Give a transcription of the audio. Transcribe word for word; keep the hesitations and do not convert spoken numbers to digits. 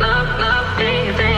love, love, thing, thing.